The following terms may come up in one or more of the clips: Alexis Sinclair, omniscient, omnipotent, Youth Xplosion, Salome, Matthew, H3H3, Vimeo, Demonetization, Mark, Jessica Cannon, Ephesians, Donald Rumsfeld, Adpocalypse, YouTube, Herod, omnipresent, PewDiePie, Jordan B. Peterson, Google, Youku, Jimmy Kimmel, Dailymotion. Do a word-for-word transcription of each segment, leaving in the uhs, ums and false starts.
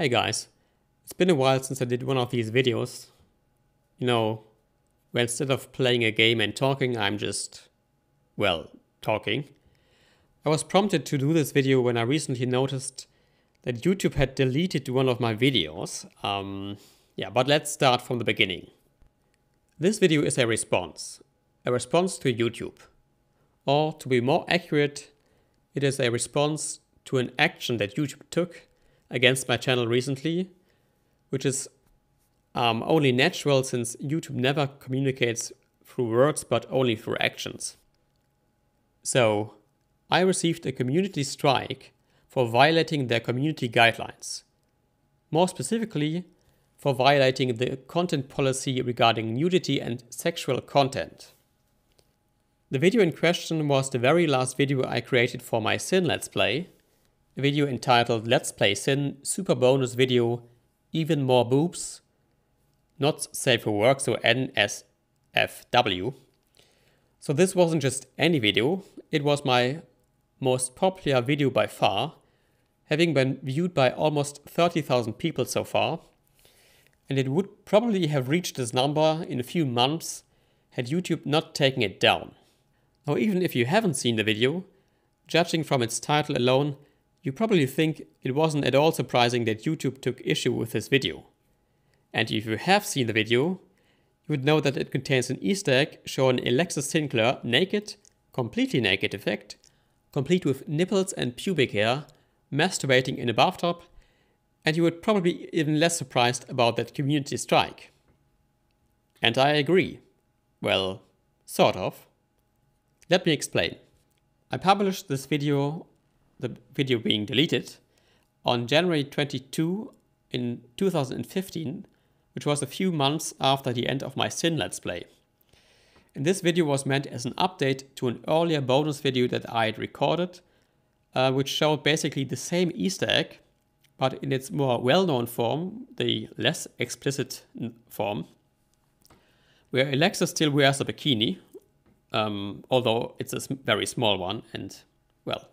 Hey guys, it's been a while since I did one of these videos, you know, where instead of playing a game and talking, I'm just, well, talking. I was prompted to do this video when I recently noticed that YouTube had deleted one of my videos. Um, yeah, but let's start from the beginning. This video is a response, a response to YouTube. Or to be more accurate, it is a response to an action that YouTube took against my channel recently, which is um, only natural since YouTube never communicates through words but only through actions. So, I received a community strike for violating their community guidelines. More specifically, for violating the content policy regarding nudity and sexual content. The video in question was the very last video I created for my Sin Let's Play, a video entitled Let's Play Sin Super Bonus Video Even More Boobs, not safe for work, so N S F W. So this wasn't just any video, it was my most popular video by far, having been viewed by almost thirty thousand people so far, and it would probably have reached this number in a few months had YouTube not taken it down. Now even if you haven't seen the video, judging from its title alone, you probably think it wasn't at all surprising that YouTube took issue with this video. And if you have seen the video, you would know that it contains an Easter egg showing Alexis Sinclair naked, completely naked in fact, complete with nipples and pubic hair, masturbating in a bathtub, and you would probably be even less surprised about that community strike. And I agree. Well, sort of. Let me explain. I published this video, the video being deleted, on January twenty-second in two thousand fifteen, which was a few months after the end of my Sin Let's Play. And this video was meant as an update to an earlier bonus video that I had recorded, uh, which showed basically the same Easter egg, but in its more well-known form, the less explicit form, where Alexa still wears a bikini, um, although it's a very small one and, well,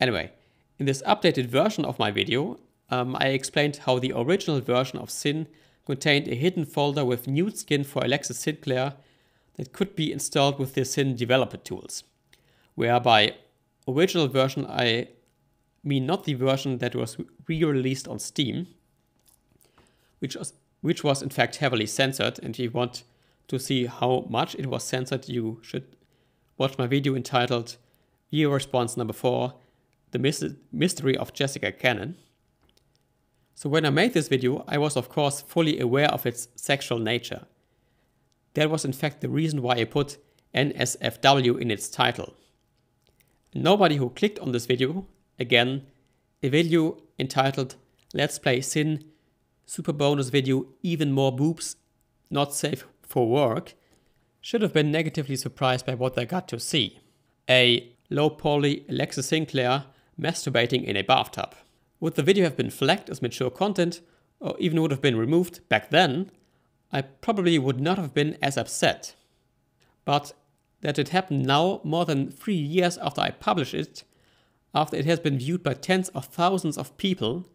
anyway, in this updated version of my video, um, I explained how the original version of Sin contained a hidden folder with nude skin for Alexis Sinclair that could be installed with the Sin developer tools. Whereby original version I mean not the version that was re-released on Steam, which was, which was in fact heavily censored, and if you want to see how much it was censored, you should watch my video entitled Video Response Number four, The Mystery of Jessica Cannon. So when I made this video, I was of course fully aware of its sexual nature. That was in fact the reason why I put N S F W in its title. Nobody who clicked on this video, again, a video entitled Let's Play Sin Super Bonus Video Even More Boobs, Not Safe for Work, should have been negatively surprised by what they got to see. A low-poly Alexis Sinclair masturbating in a bathtub. Would the video have been flagged as mature content, or even would have been removed back then, I probably would not have been as upset. But that it happened now, more than three years after I published it, after it has been viewed by tens of thousands of people,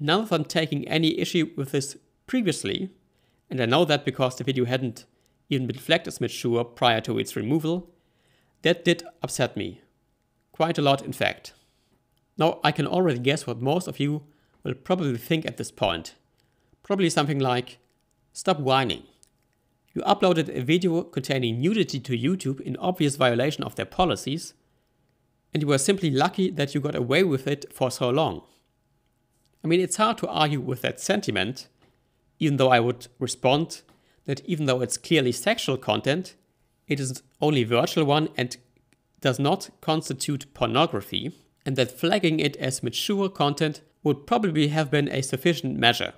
none of them taking any issue with this previously, and I know that because the video hadn't even been flagged as mature prior to its removal, that did upset me. Quite a lot, in fact. Now, I can already guess what most of you will probably think at this point. Probably something like, stop whining. You uploaded a video containing nudity to YouTube in obvious violation of their policies, and you were simply lucky that you got away with it for so long. I mean, it's hard to argue with that sentiment, even though I would respond that even though it's clearly sexual content, it is only virtual one and does not constitute pornography, and that flagging it as mature content would probably have been a sufficient measure.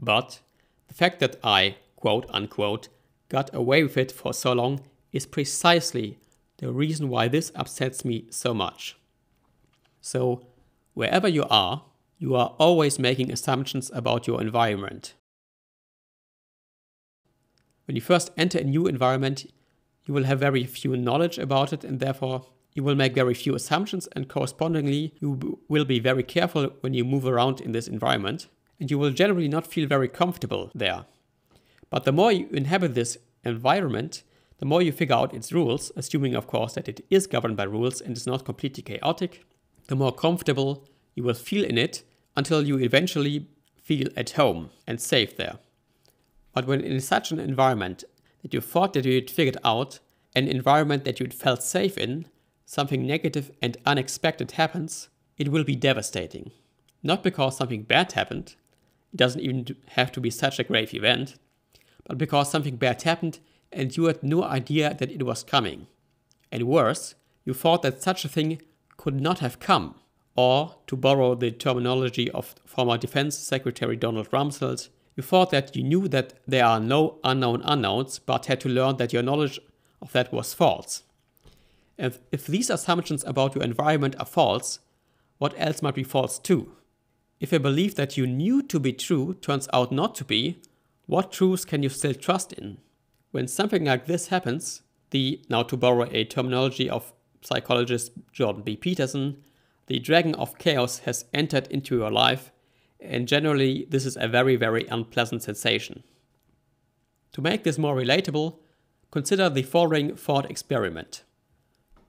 But the fact that I, quote unquote, got away with it for so long is precisely the reason why this upsets me so much. So, wherever you are, you are always making assumptions about your environment. When you first enter a new environment, you will have very few knowledge about it, and therefore you will make very few assumptions, and correspondingly you will be very careful when you move around in this environment. and you will generally not feel very comfortable there. But the more you inhabit this environment, the more you figure out its rules, assuming of course that it is governed by rules and is not completely chaotic, the more comfortable you will feel in it until you eventually feel at home and safe there. But when in such an environment that you thought that you had figured out, an environment that you had felt safe in, something negative and unexpected happens, it will be devastating. Not because something bad happened, it doesn't even have to be such a grave event, but because something bad happened and you had no idea that it was coming. And worse, you thought that such a thing could not have come. Or, to borrow the terminology of former Defense Secretary Donald Rumsfeld, you thought that you knew that there are no unknown unknowns, but had to learn that your knowledge of that was false. And if these assumptions about your environment are false, what else might be false too? If a belief that you knew to be true turns out not to be, what truths can you still trust in? When something like this happens, the, now to borrow a terminology of psychologist Jordan B. Peterson, the dragon of chaos has entered into your life, and generally this is a very very unpleasant sensation. To make this more relatable, consider the following thought experiment.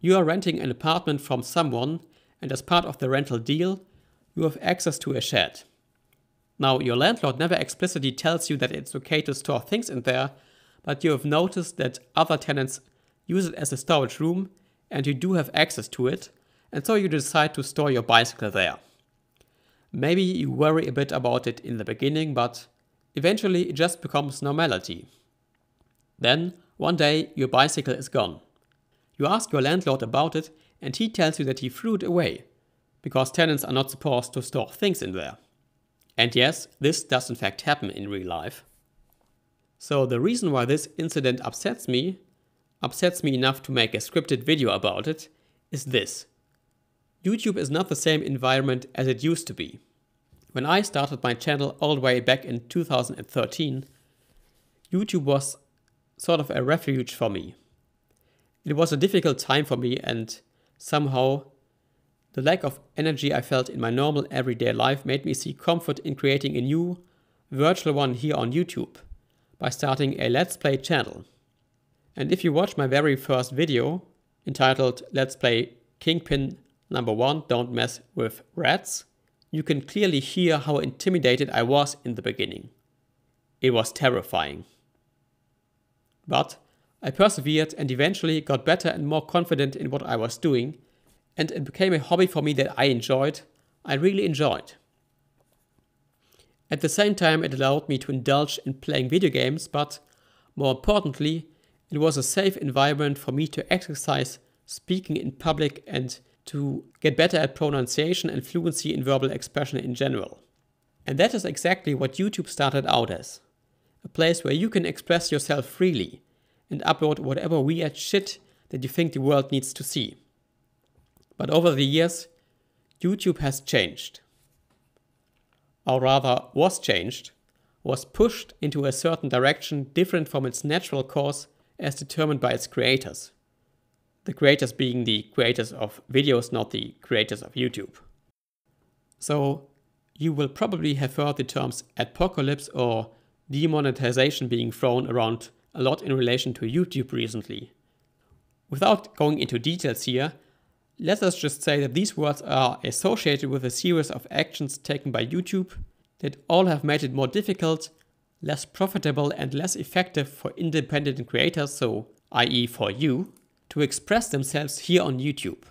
You are renting an apartment from someone, and as part of the rental deal, you have access to a shed. Now, your landlord never explicitly tells you that it's okay to store things in there, but you have noticed that other tenants use it as a storage room, and you do have access to it, and so you decide to store your bicycle there. Maybe you worry a bit about it in the beginning, but eventually it just becomes normality. Then, one day, your bicycle is gone. You ask your landlord about it, and he tells you that he threw it away, because tenants are not supposed to store things in there. And yes, this does in fact happen in real life. So the reason why this incident upsets me, upsets me enough to make a scripted video about it, is this. YouTube is not the same environment as it used to be. When I started my channel all the way back in two thousand thirteen, YouTube was sort of a refuge for me. It was a difficult time for me, and somehow the lack of energy I felt in my normal everyday life made me see comfort in creating a new, virtual one here on YouTube by starting a Let's Play channel. And if you watch my very first video, entitled Let's Play Kingpin number one, Don't Mess with Rats, you can clearly hear how intimidated I was in the beginning. It was terrifying. But I persevered and eventually got better and more confident in what I was doing, and it became a hobby for me that I enjoyed, I really enjoyed. At the same time, it allowed me to indulge in playing video games, but more importantly, it was a safe environment for me to exercise speaking in public and to get better at pronunciation and fluency in verbal expression in general. And that is exactly what YouTube started out as. A place where you can express yourself freely and upload whatever weird shit that you think the world needs to see. But over the years, YouTube has changed. Or rather, was changed, was pushed into a certain direction different from its natural course as determined by its creators. The creators being the creators of videos, not the creators of YouTube. So, you will probably have heard the terms apocalypse or demonetization being thrown around a lot in relation to YouTube recently. Without going into details here, let us just say that these words are associated with a series of actions taken by YouTube that all have made it more difficult, less profitable and less effective for independent creators, so that is for you, to express themselves here on YouTube.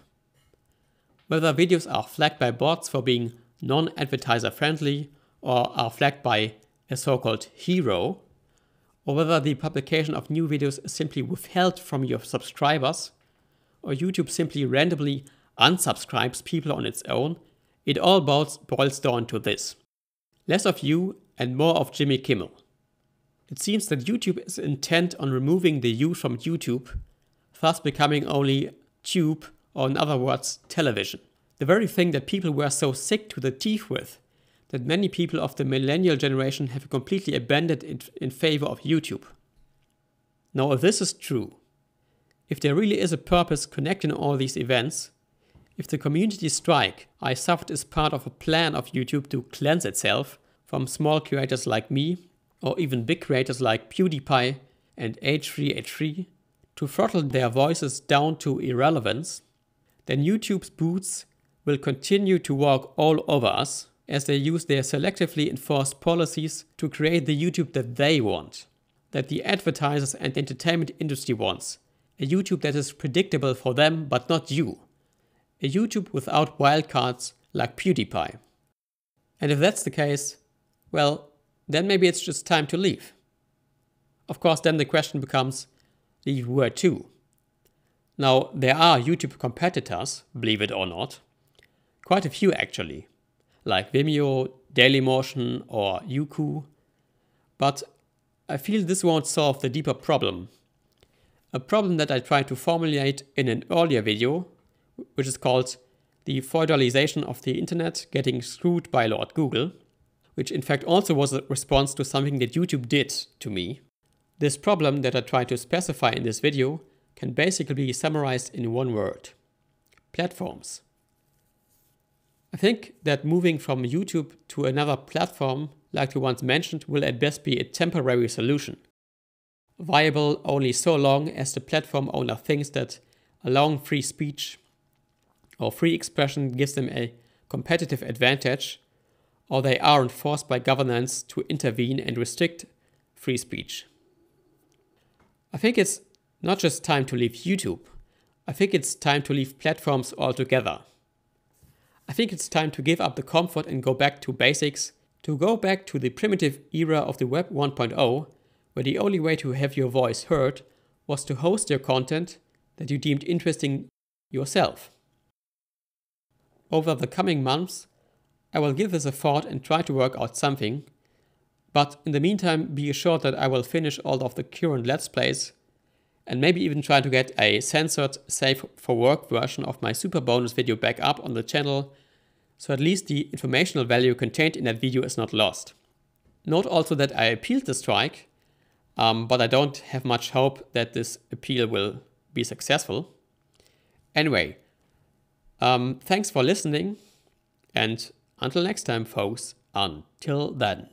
Whether videos are flagged by bots for being non-advertiser friendly or are flagged by a so-called hero, or whether the publication of new videos is simply withheld from your subscribers, or YouTube simply randomly unsubscribes people on its own, it all boils down to this. Less of you and more of Jimmy Kimmel. It seems that YouTube is intent on removing the you from YouTube, thus becoming only tube, or in other words, television. The very thing that people were so sick to the teeth with, that many people of the millennial generation have completely abandoned it in favor of YouTube. Now, if this is true, if there really is a purpose connecting all these events, if the community strike I suffered is part of a plan of YouTube to cleanse itself from small creators like me, or even big creators like PewDiePie and H three H three, to throttle their voices down to irrelevance, then YouTube's boots will continue to walk all over us as they use their selectively enforced policies to create the YouTube that they want, that the advertisers and the entertainment industry wants, a YouTube that is predictable for them but not you, a YouTube without wildcards like PewDiePie. And if that's the case, well, then maybe it's just time to leave. Of course, then the question becomes, leave where to? Now, there are YouTube competitors, believe it or not. Quite a few actually, like Vimeo, Dailymotion or Youku. But I feel this won't solve the deeper problem. A problem that I tried to formulate in an earlier video, which is called The Feudalization of the Internet Getting Screwed by Lord Google, which in fact also was a response to something that YouTube did to me. This problem that I tried to specify in this video can basically be summarized in one word: platforms. I think that moving from YouTube to another platform like the ones mentioned will at best be a temporary solution, viable only so long as the platform owner thinks that allowing free speech or free expression gives them a competitive advantage, or they aren't forced by governments to intervene and restrict free speech. I think it's not just time to leave YouTube. I think it's time to leave platforms altogether. I think it's time to give up the comfort and go back to basics, to go back to the primitive era of the web one point oh, where the only way to have your voice heard was to host your content that you deemed interesting yourself. Over the coming months, I will give this a thought and try to work out something, but in the meantime be assured that I will finish all of the current Let's Plays and maybe even try to get a censored, safe for work version of my super bonus video back up on the channel, so at least the informational value contained in that video is not lost. Note also that I appealed the strike, um, but I don't have much hope that this appeal will be successful. Anyway, um, thanks for listening, and until next time folks, until then.